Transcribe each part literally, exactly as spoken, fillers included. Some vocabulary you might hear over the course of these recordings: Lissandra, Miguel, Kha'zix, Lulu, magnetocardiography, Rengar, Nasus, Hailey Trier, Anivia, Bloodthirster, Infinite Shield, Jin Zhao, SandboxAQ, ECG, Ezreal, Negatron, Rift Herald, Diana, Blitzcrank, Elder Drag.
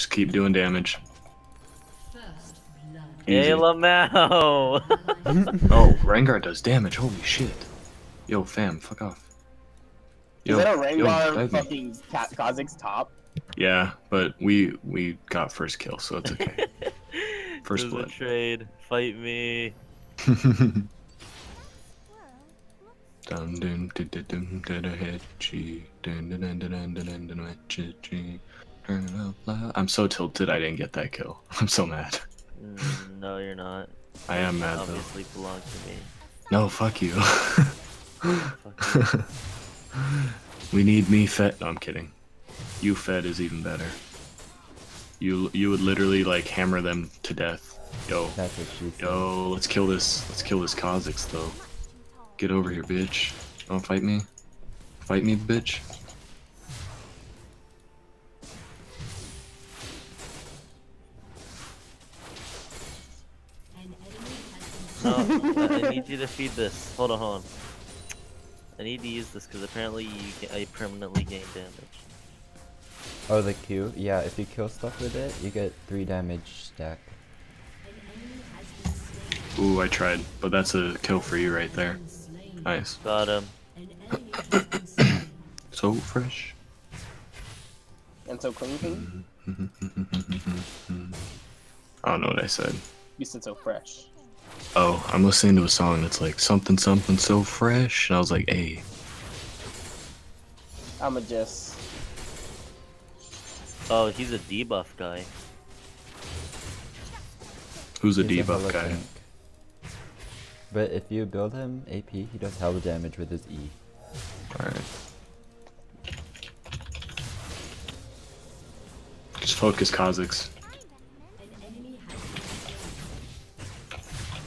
Just keep doing damage. Hey, Lamau. Oh, Rengar does damage. Holy shit. Yo, fam, fuck off. Yo, is that a Rengar yo, fucking Kha'Zix top? Yeah, but we we got first kill, so it's okay. First blood. A trade. Fight me. Dum dum dum dum dum. I'm so tilted I didn't get that kill. I'm so mad. Mm, no, you're not. I am mad though. Obviously belongs to me. No, fuck you. Fuck you. We need me fed. No, I'm kidding. You fed is even better. You you would literally like hammer them to death. Yo. That's what she said. Yo, let's kill this. Let's kill this Kha'Zix though. Get over here, bitch. Don't fight me. Fight me, bitch. No, I need you to feed this. Hold on, hold on. I need to use this because apparently you get, I permanently gain damage. Oh, the Q? Yeah, if you kill stuff with it, you get three damage stack. Ooh, I tried, but that's a kill for you right there. Nice. Got him. So fresh. And so clean. I don't know what I said. You said so fresh. Oh, I'm listening to a song that's like something something so fresh, and I was like, hey. I'ma just. Oh, he's a debuff guy. Who's a he's debuff a guy? Tank. But if you build him A P, he does hella damage with his E. Alright. Just focus Kha'Zix.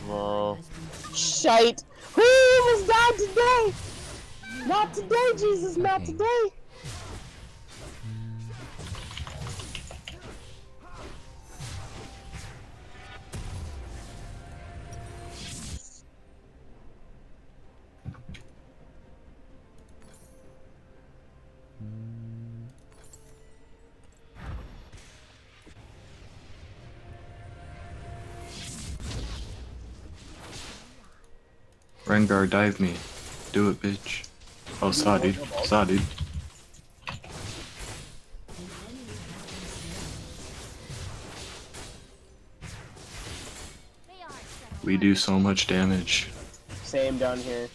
Whoa. Shite! Who was died today? Not today, Jesus, not today! Rengar, dive me. Do it, bitch. Oh, saw dude. Saw dude. We do so much damage. Same down here.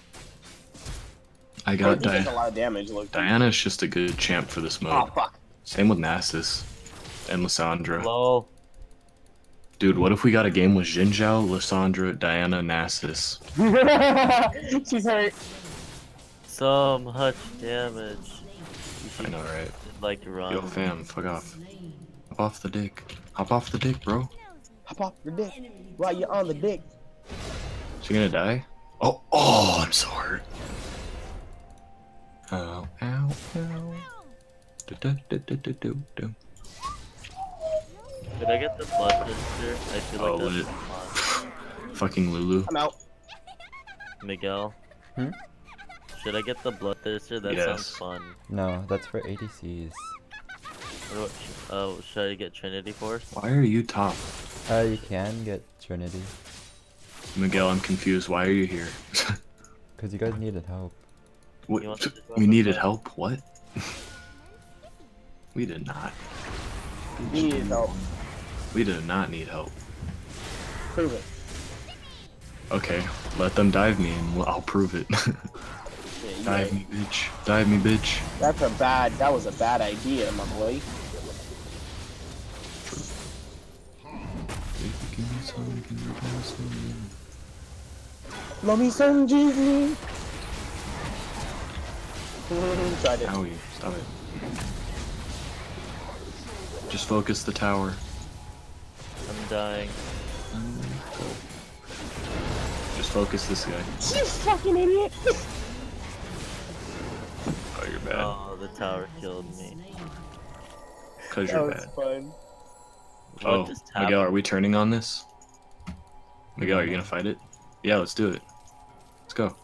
I got Diana. Di a lot of damage. Look, Diana's just a good champ for this mode. Oh, fuck. Same with Nasus and Lissandra. Hello. Dude, what if we got a game with Jin Zhao, Lissandra, Diana, Nasus? She's hurt. So much damage. I know, right? Like run. Yo, fam, fuck off. Hop off the dick. Hop off the dick, bro. Hop off the dick. While you're on the dick. Is she gonna die? Oh, oh, I'm so hurt. Ow, ow, ow. Do, do, do, do, do, do, do. Did I get the blood monster? I feel oh, like that's a fucking Lulu. I'm out. Miguel. Hmm? Should I get the bloodthirster? That yes. sounds fun. No, that's for A D Cs. What, oh, should I get Trinity Force? Why are you top? Uh, you can get Trinity. Miguel, I'm confused. Why are you here? Because you guys needed help. What? We needed play? help? What? We did not. We needed help. We do not need help. Prove it. Okay, let them dive me and I'll prove it. Yeah, dive me, bitch. Dive me, bitch. That's a bad, that was a bad idea, my boy. Love me some G V. Tried it. Owie, stop it. Just focus the tower. I'm dying. Just focus this guy. You fucking idiot! Oh, you're bad. Oh, the tower killed me. Cause that you're was bad. Fun. Oh, Miguel, are we turning on this? Miguel, are you gonna fight it? Yeah, let's do it. Let's go.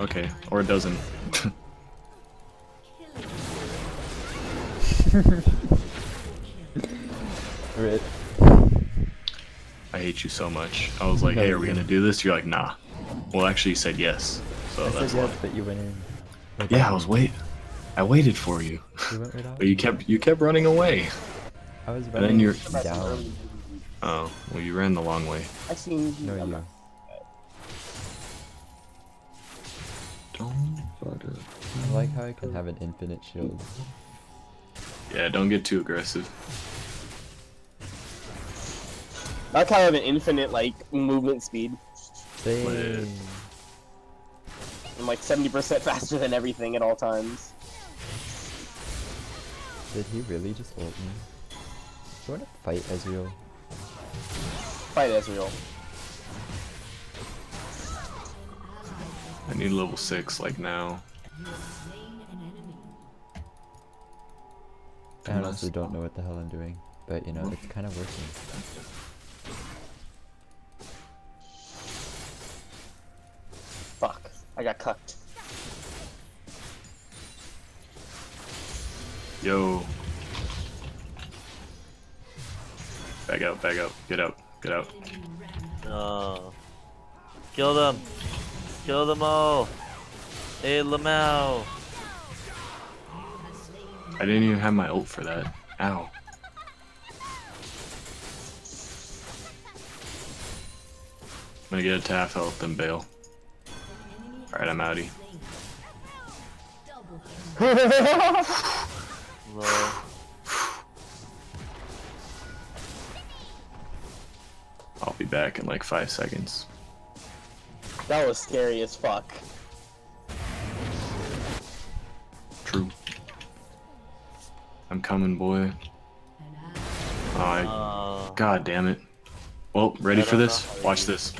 Okay, or it doesn't. Rit. I hate you so much. I was like, no, hey, are we gonna do this? You're like, nah. Well, actually, you said yes. So I that's said yes, but you went in. Like, yeah, I was wait. I waited for you. You went right off. But you kept you kept running away. I was running. And then you're down. Oh, well, you ran the long way. I seen you. No, you. Don't bother. I like how I can have an infinite shield. Yeah, don't get too aggressive. I kind of have an infinite, like, movement speed. Dang. I'm like seventy percent faster than everything at all times. Did he really just ult me? Do you want to fight Ezreal? Fight Ezreal. I need level six, like, now. I honestly don't know what the hell I'm doing, but, you know, it's kind of working. Fuck, I got cucked. Yo. Back up, back up, get up, get out. Oh. Kill them. Kill them all. Hey, Lamau. I didn't even have my ult for that. Ow. I'm gonna get a Taff health and bail. Alright, I'm outie. I'll be back in like five seconds. That was scary as fuck. True. I'm coming, boy. Oh, I... God damn it. Well, ready for this? Watch this.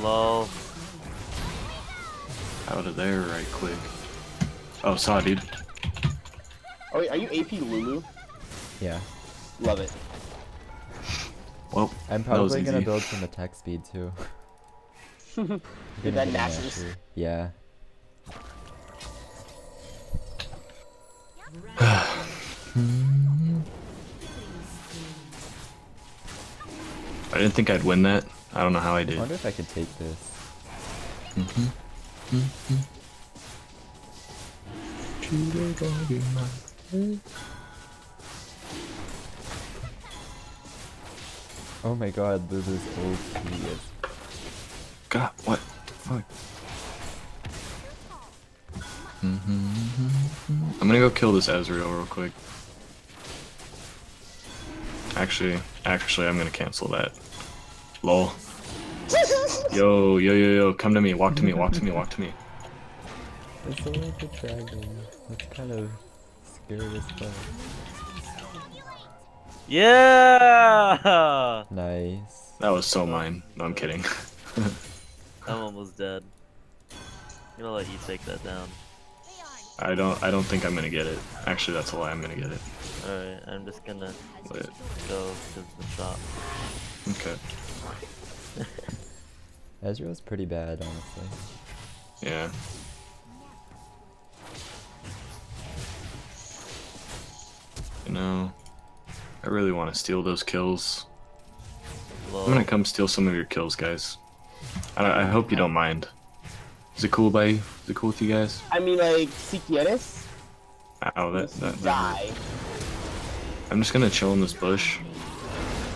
Lol. Out of there right quick. Oh, saw dude. Oh, wait, are you A P Lulu? Yeah. Love it. Well, I'm probably gonna build some attack speed too. Did that Nasus? Yeah. I didn't think I'd win that. I don't know how I did. I wonder if I could take this. Mm-hmm. Mm-hmm. Oh my god, this is O P. God, what the fuck? Mm-hmm. I'm gonna go kill this Ezreal real quick. Actually, actually, I'm gonna cancel that. Lol. Yo, yo, yo, yo, come to me, walk to me, walk to me, walk to me. It's a little bit dragon. That's kind of scary as fuck. Yeah! Nice. That was so mine. No, I'm kidding. I'm almost dead. I'm gonna let you take that down. I don't, I don't think I'm gonna get it. Actually, that's a lie, I'm gonna get it. Alright, I'm just gonna Wait. go to the shop. Okay. Ezreal's pretty bad, honestly. Yeah. You know, I really want to steal those kills. Hello. I'm gonna come steal some of your kills, guys. I, I hope you don't mind. Is it cool by you? Is it cool with you guys? I mean, like, si quieres. Ow, that, that, that die. I'm just gonna chill in this bush.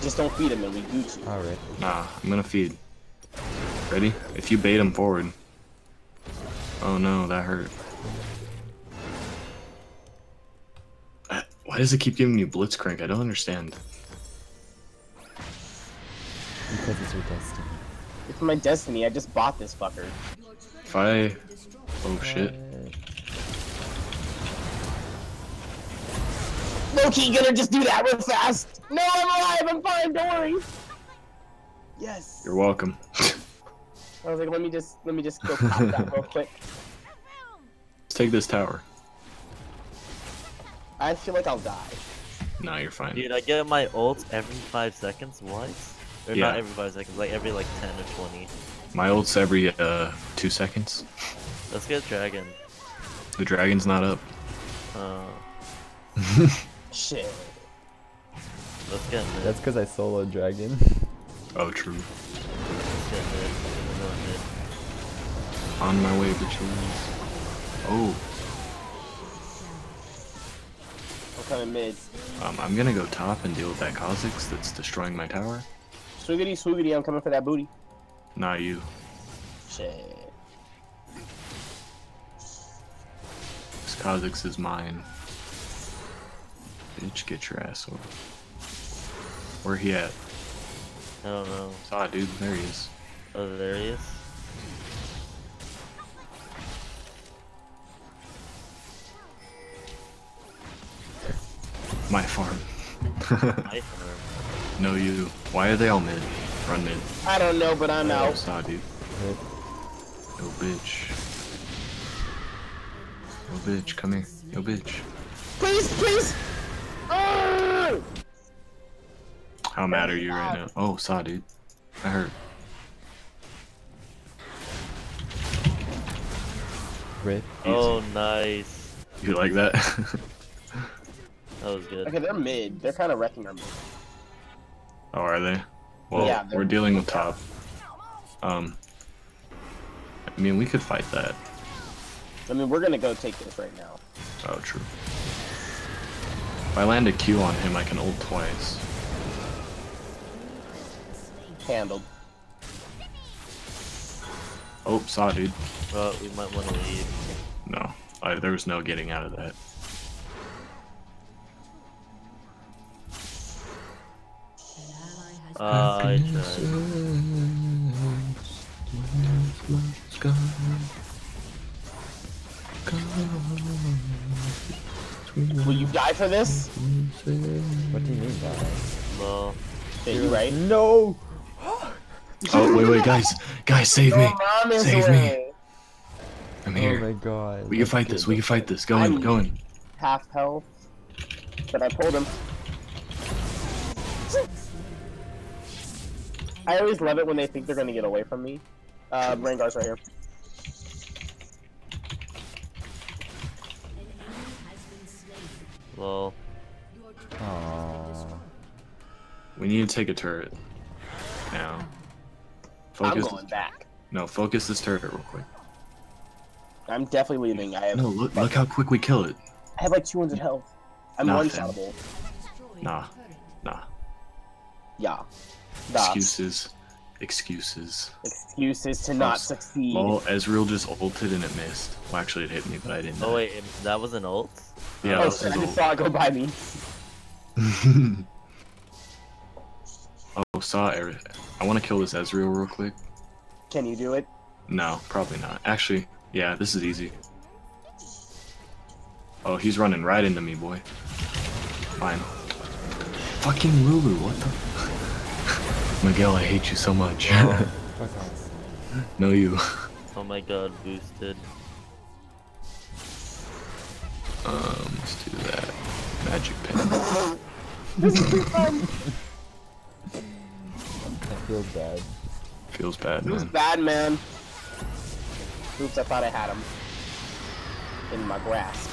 Just don't feed him and we Gucci. Alright. Nah, I'm gonna feed. Ready? If you bait him forward. Oh no, that hurt. Why does it keep giving you Blitzcrank? I don't understand. Because it's your destiny. It's my destiny, I just bought this fucker. If I... Oh shit. Loki gonna just do that real fast. No, I'm alive. I'm fine. Don't worry. Yes. You're welcome. I was like, let me just, let me just go pop that real quick. Let's take this tower. I feel like I'll die. Nah, you're fine. Dude, I get my ult every five seconds. What? Or yeah. Not every five seconds. Like every like ten or twenty. My ult's every uh, two seconds. Let's get dragon. The dragon's not up. Uh, shit. Let's get mid. That's because I solo dragon. Oh, true. Let's get mid. On my way, bitches. Oh. What kind of mid? Um, I'm gonna go top and deal with that Kha'zix that's destroying my tower. Swoogity, swoogity, I'm coming for that booty. Not you. Shit. This Kha'zix is mine. Bitch, get your ass over. Where he at? I don't know. Saw it, dude. There he is. Oh, there he is? My farm. My farm. No, you. Why are they all mid? Run mid. I don't know, but I'm out. I saw, dude. Yep. Yo, bitch. Yo, bitch, come here. Yo, bitch. Please, please! Oh! How mad are you right now? Oh, saw, dude. I hurt. Rip. Oh, nice. You like that? That was good. Okay, they're mid. They're kind of wrecking our mid. Oh, are they? Well, yeah, we're dealing with top. Um, I mean, we could fight that. I mean, we're gonna go take this right now. Oh, true. If I land a Q on him, I can ult twice. Handled. Oh, saw, dude. Well, we might want to leave. No, I, there was no getting out of that. Uh, I tried. Will you die for this? What do you mean die? No. Hey, you right? No! Oh, wait, wait, guys. Guys, save me. Save me. I'm here. Oh my god. We can fight this. We can fight this. Go in, go in. Half health. But I pulled him. I always love it when they think they're gonna get away from me. Uh, Rengar's right here. Well. Aww. We need to take a turret. Now. Focus. I'm going back. No, focus this turret real quick. I'm definitely leaving. I have. No, look, look how quick we kill it. I have like two hundred health. I'm nah, one-shotable. Nah. Nah. Yeah. Excuses. Excuses. Excuses to not succeed. Well, Ezreal just ulted and it missed. Well, actually it hit me, but I didn't. Oh wait, that was an ult? Yeah, oh, that was an ult. I just saw it go by me. Oh, saw Eric. I want to kill this Ezreal real quick. Can you do it? No, probably not. Actually, yeah, this is easy. Oh, he's running right into me, boy. Fine. Fucking Lulu, what the... Miguel, I hate you so much. Oh, okay. No, you. Oh my god, boosted. Um, let's do that. Magic pen. This is too fun! I feel bad. Feels bad, man. Feels bad, man. Oops, I thought I had him. In my grasp.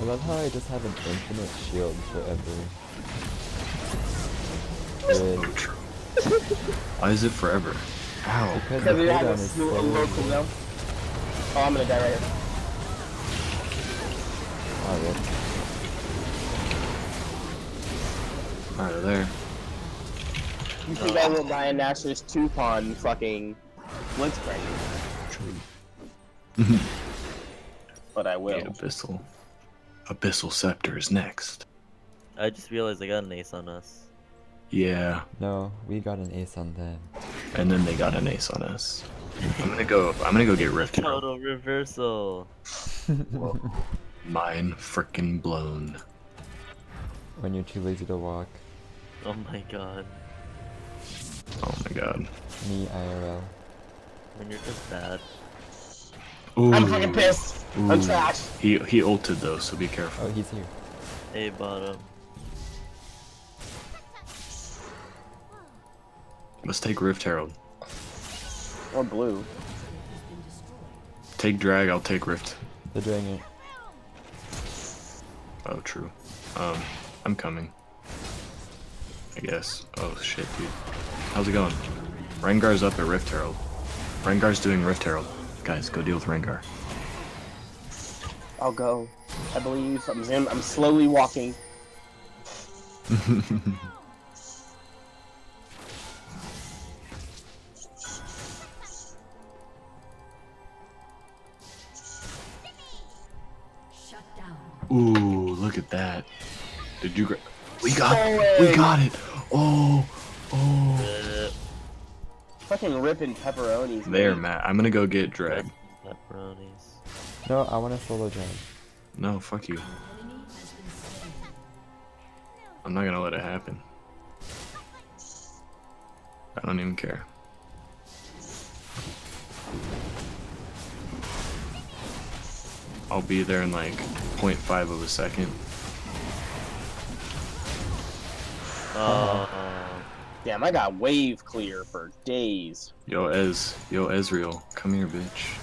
I love how I just have an infinite shield forever. Why is it forever? Ow. Because we have a slew of locals now. Oh, I'm gonna die right here. Oh, yeah. Alright, there. You think I will die in Nasus two-pawn fucking Blitzcrank? True. But I will. The Abyssal. Abyssal Scepter is next. I just realized they got an ace on us. Yeah. No, we got an ace on them. And then they got an ace on us. I'm gonna go. I'm gonna go get Rift Herald. Total reversal. Well, mine frickin' blown. When you're too lazy to walk. Oh my god. Oh my god. Me I R L. When you're just bad. Ooh. I'm fucking pissed. Ooh. I'm trash. He he ulted though, so be careful. Oh, he's here. A bottom. Let's take Rift Herald. Or blue. Take drag, I'll take Rift. They're doing it. Oh, true. Um, I'm coming. I guess. Oh, shit, dude. How's it going? Rengar's up at Rift Herald. Rengar's doing Rift Herald. Guys, go deal with Rengar. I'll go. I believe I'm Zim. I'm slowly walking. Ooh, look at that. Did you gra- We got it! We got it! Oh! Oh! Fucking ripping pepperonis. There, Matt. I'm gonna go get drag. Pepperonis. No, I wanna solo drag. No, fuck you. I'm not gonna let it happen. I don't even care. I'll be there in like point five of a second. Uh, Damn, I got wave clear for days. Yo, Ez. Yo, Ezreal. Come here, bitch.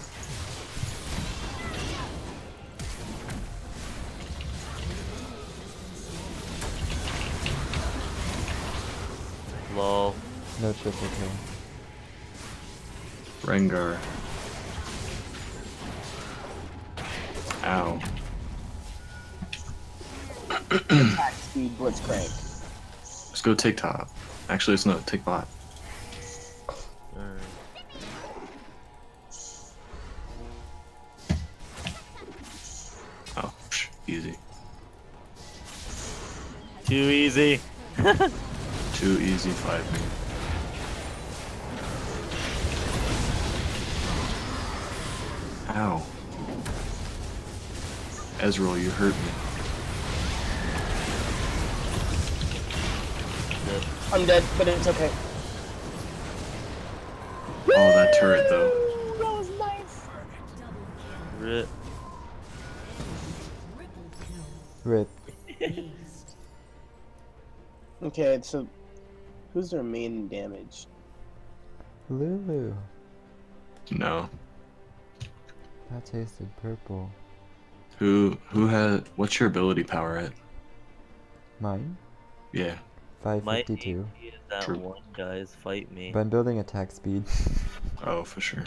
Lol. No triple kill. Rengar. Ow. Attack speed Blitzcrank. Let's go take top. Actually, it's not. Take bot. Alright. Oh, psh, easy. Too easy. Too easy, five minutes. Ow. Ezreal, you hurt me. I'm dead, but it's okay. Oh, that turret, though. That was nice. Rip. Rip. Okay, so who's their main damage? Lulu. No. That tasted purple. Who who has what's your ability power at? Mine? Yeah. five fifty-two. That True. One guys fight me. But I'm building attack speed. Oh, for sure.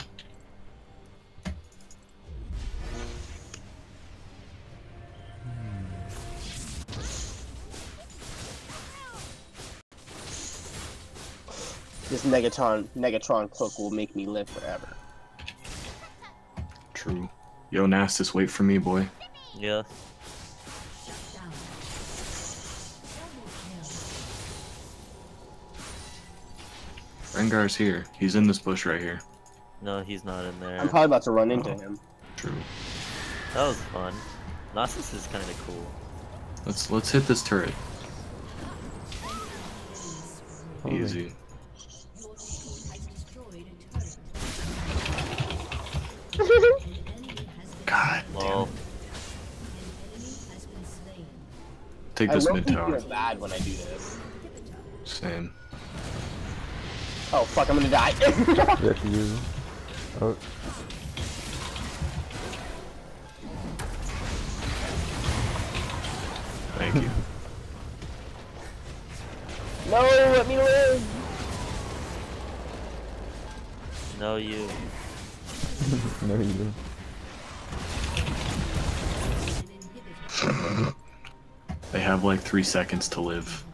This Negatron Negatron cloak will make me live forever. True. Yo, Nasus, wait for me, boy. Yeah. Rengar's here. He's in this bush right here. No, he's not in there. I'm probably about to run oh. into him. True. That was fun. Nasus is kind of cool. Let's let's hit this turret. Holy. Easy. God damn it. Take this mid tower. I love being bad when I do this. Same. Oh fuck, I'm gonna die. Rip you. Oh. Thank you. No, let me live. No, you. No, you. They have like three seconds to live.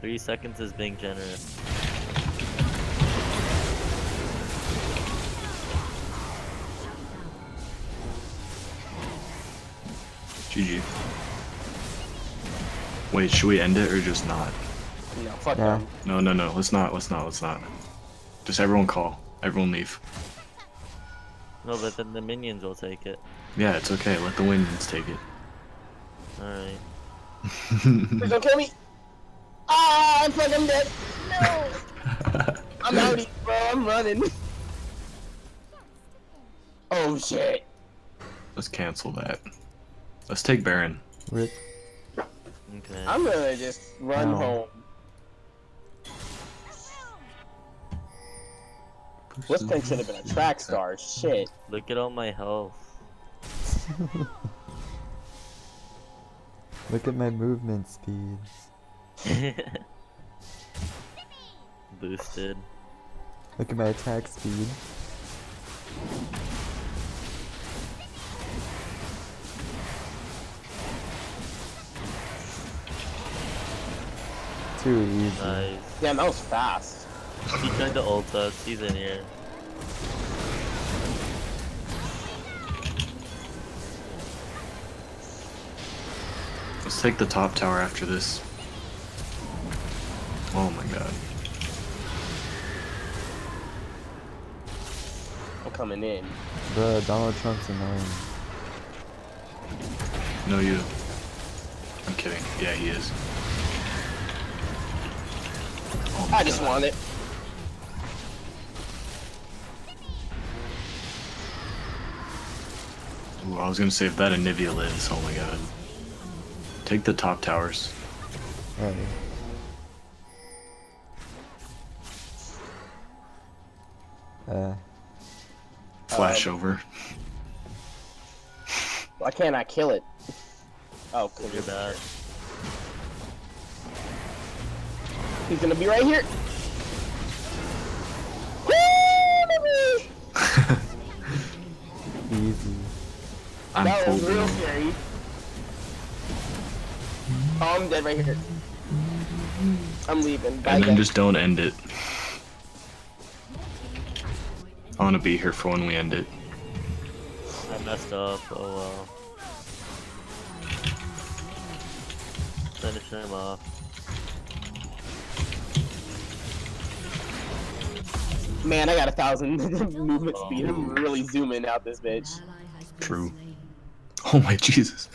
Three seconds is being generous. G G. Wait, should we end it or just not? No, fuck no. No, no, no. Let's not. Let's not. Let's not. Just everyone call. Everyone leave. No, but then the minions will take it. Yeah, it's okay. Let the minions take it. Alright. Please don't kill me! Ah, I'm fucking dead! No! I'm outie, bro. I'm running. Oh, shit. Let's cancel that. Let's take Baron. Rip. Okay. I'm gonna just run no. home. Blitzcrank should have been a track star. Shit. Look at all my health. Look at my movement speed. Boosted. Look at my attack speed. Too easy. Nice. Damn, that was fast. He tried to ult us, he's in here. Let's take the top tower after this. Oh my god. I'm coming in. Bruh, Donald Trump's annoying. No, you. I'm kidding. Yeah, he is. Oh I god. just want it. Ooh, I was gonna say if that Anivia lives, oh my god. Take the top towers. Right. Uh. Flash um, over. Why can't I kill it? Oh, cool. You're bad. He's gonna be right here. Easy. I'm that was real scary. Oh, I'm dead right here. I'm leaving. Bye and then guys. Just don't end it. I want to be here for when we end it. I messed up. Oh well. Finish him off. Man, I got a thousand movement oh. speed. I'm really zooming out this bitch. True. Oh my Jesus.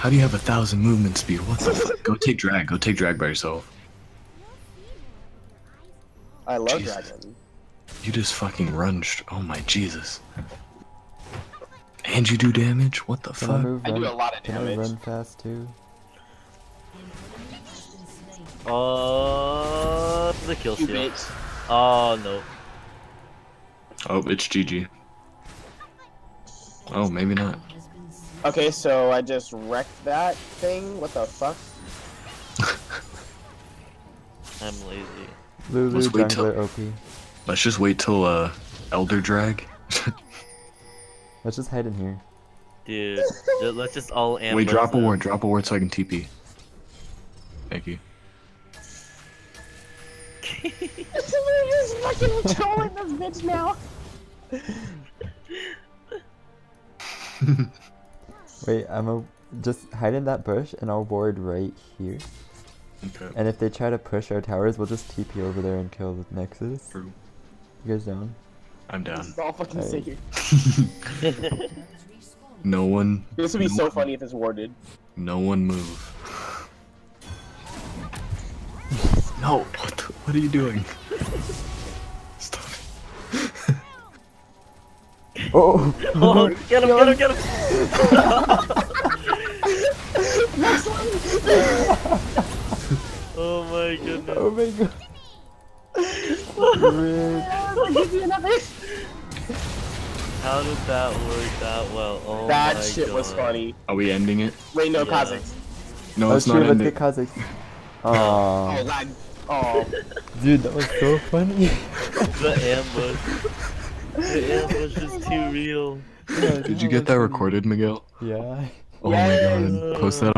How do you have a thousand movement speed? What the fuck? Go take drag. Go take drag by yourself. I love Jesus. Dragon. You just fucking runched. Oh my Jesus. And you do damage? What the Can fuck? I, move, I do a lot of damage. Can I run fast too? Oh, the kill steal. Oh no. Oh, it's G G. Oh, maybe not. Okay, so I just wrecked that thing. What the fuck? I'm lazy. Lulu, let's wait till O P. Let's just wait till uh, Elder Drag. Let's just hide in here. Dude, let's just all ambush. Wait, drop a ward. Drop a ward so I can T P. Thank you. We're just fucking trolling this bitch now. Wait, I'm a just hide in that bush and I'll ward right here. Okay. And if they try to push our towers, we'll just T P over there and kill the Nexus. True. You guys down? I'm down. All fucking all right. Sick. No one. This would be no so one, funny if it's warded. No one move. No. What, the, what are you doing? Stop it. Oh. Oh, get him, get him, get him! Oh my goodness. Oh my god. How did that work that well? Oh that my shit god. was funny. Are we ending it? Wait, no, yeah. Kha'zix. No, oh, it's true, not ending. Let's get Kha'zix. Aww. Oh, god. Aww. Dude, that was so funny. The ambush. The ambush is too real. Did you get that recorded, Miguel? Yeah. Oh my god. Post that on.